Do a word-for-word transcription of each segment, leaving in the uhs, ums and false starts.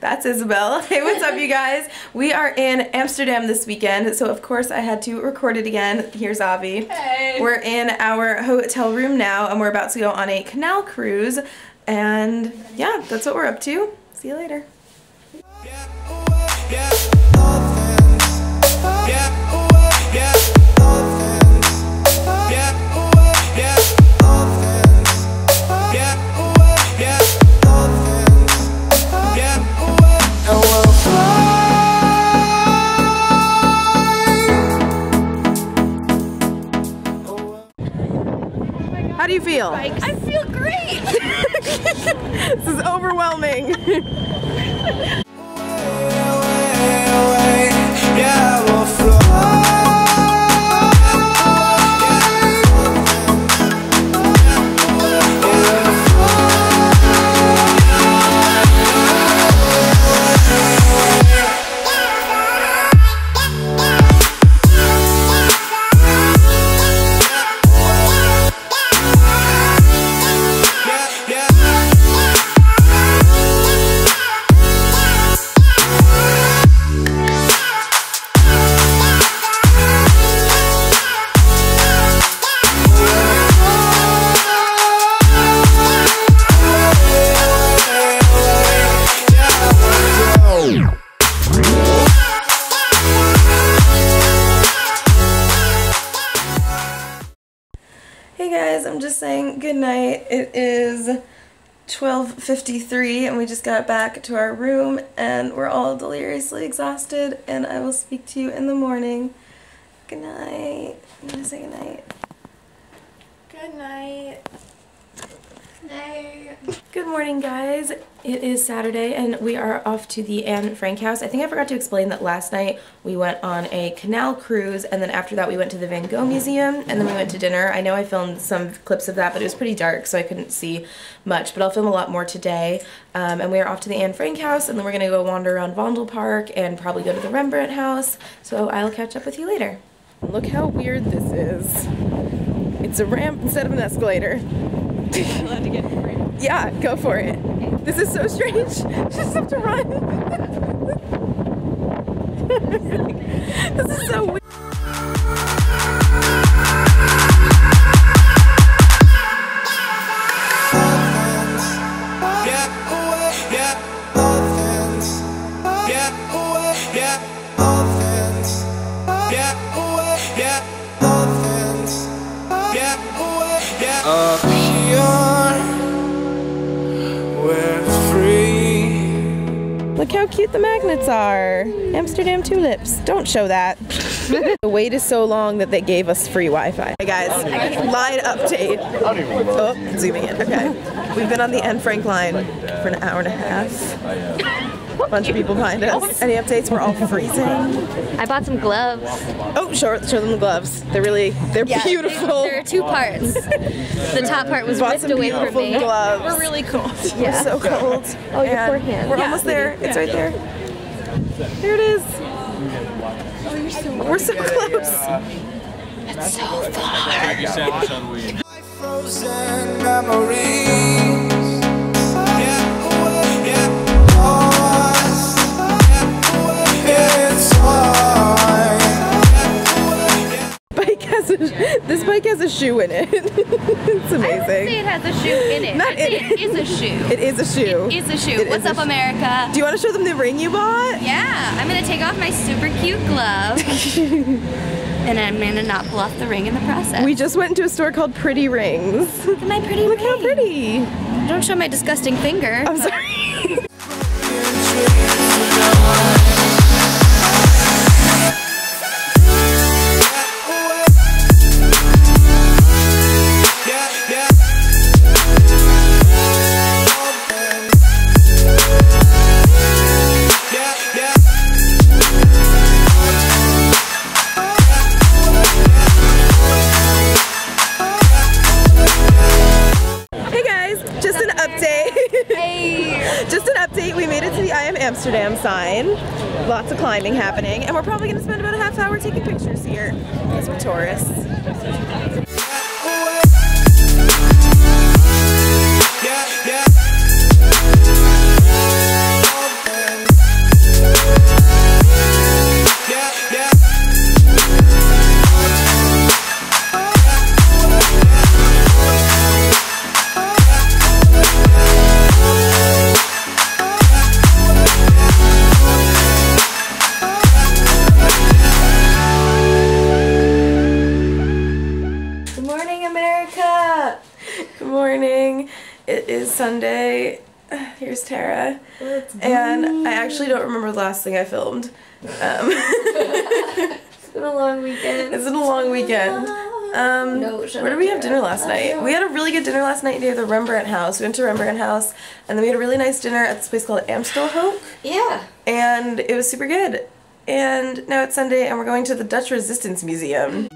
That's Isabel. Hey, what's up, you guys? We are in Amsterdam this weekend, so of course I had to record it again. Here's Avi. Hey. We're in our hotel room now, and we're about to go on a canal cruise. And yeah, that's what we're up to. See you later. How do you feel? Spikes. I feel great! This is overwhelming! I'm just saying good night. It is twelve fifty-three and we just got back to our room and we're all deliriously exhausted, and I will speak to you in the morning. Good night. I'm gonna say good night. Good night. Night. Good morning, guys. It is Saturday and we are off to the Anne Frank house. I think I forgot to explain that last night we went on a canal cruise, and then after that we went to the Van Gogh Museum, and then we went to dinner. I know I filmed some clips of that, but it was pretty dark so I couldn't see much, but I'll film a lot more today. Um, and we are off to the Anne Frank house, and then we're gonna go wander around Vondel Park and probably go to the Rembrandt house, so I'll catch up with you later. Look how weird this is. It's a ramp instead of an escalator. I'm allowed to get it for you. Yeah, go for it. Okay. This is so strange. Just have to run. This is so weird. Look how cute the magnets are. Amsterdam tulips. Don't show that. The wait is so long that they gave us free Wi-Fi. Hey guys, line update. Oh, zooming in. Okay. We've been on the Anne Frank line for an hour and a half. A bunch of people behind us. Any updates? We're all freezing. I bought some gloves. Oh, show, show them the gloves. They're really, they're yeah, beautiful. They, there are two parts. The top part was ripped away from me. Gloves. We're really cold. Yeah. We're so cold. Oh, your forehand. We're yeah, almost there. It's right there. There it is. Oh, you're so we're so close. It's so far. Frozen memories. This bike has a shoe in it. It's amazing. I wouldn't say it has a shoe in it. Not I'd say it. It is a shoe. It is a shoe. It is a shoe. It What's up, America? Do you want to show them the ring you bought? Yeah. I'm going to take off my super cute glove. And I'm going to not bluff the ring in the process. We just went into a store called Pretty Rings. Look at my pretty Look ring. How pretty. Don't show my disgusting finger. I'm sorry. Amsterdam sign, lots of climbing happening, and we're probably going to spend about a half hour taking pictures here because we're tourists. then I actually don't remember the last thing I filmed. Um, it's been a long weekend. It's been a long weekend. Um, no, where did we have dinner last night? We had a really good dinner last night near the Rembrandt House. We went to Rembrandt House, and then we had a really nice dinner at this place called Amstelhoek. Yeah. And it was super good. And now it's Sunday, and we're going to the Dutch Resistance Museum.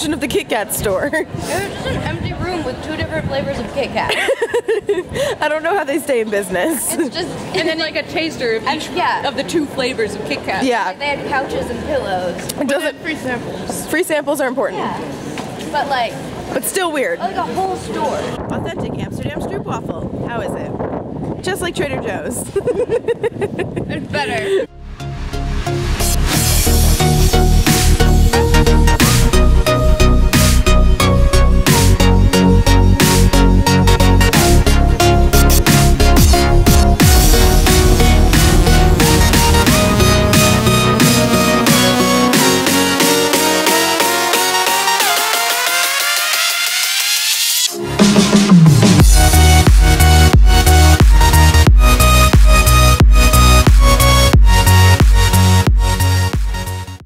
Of the Kit Kat store. It was just an empty room with two different flavors of Kit Kat. I don't know how they stay in business. It's just and then like a taster of each yeah. of the two flavors of Kit Kat. Yeah. Like they had couches and pillows. It doesn't free samples. Free samples are important. Yeah. But like. But still weird. Like a whole store. Authentic Amsterdam stroopwafel. How is it? Just like Trader Joe's. It's better.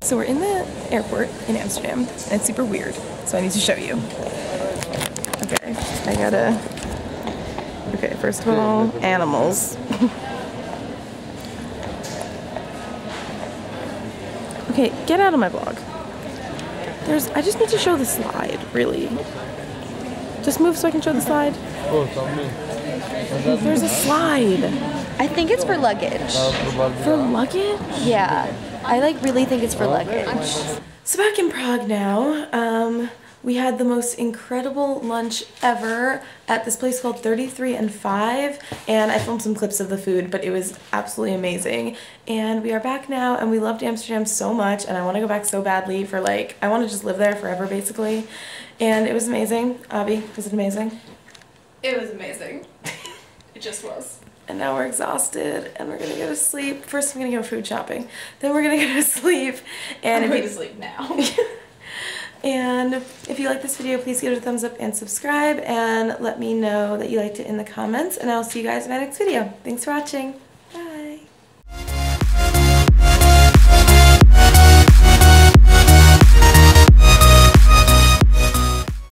So we're in the airport in Amsterdam, and it's super weird, so I need to show you. Okay, I gotta... Okay, first of all, animals. Okay, get out of my vlog. There's... I just need to show the slide, really. Just move so I can show the slide. There's a slide! I think it's for luggage. For luggage? Yeah. I like really think it's for luggage. So back in Prague now, um, we had the most incredible lunch ever at this place called thirty-three and five, and I filmed some clips of the food, but it was absolutely amazing. And we are back now, and we loved Amsterdam so much, and I want to go back so badly for like, I want to just live there forever basically. And it was amazing. Avi, was it amazing? It was amazing. It just was. And now we're exhausted, and we're gonna go to sleep. First, I'm gonna go food shopping. Then we're gonna go to sleep. And I'm going to sleep now. And if you like this video, please give it a thumbs up and subscribe, and let me know that you liked it in the comments. And I'll see you guys in my next video. Thanks for watching.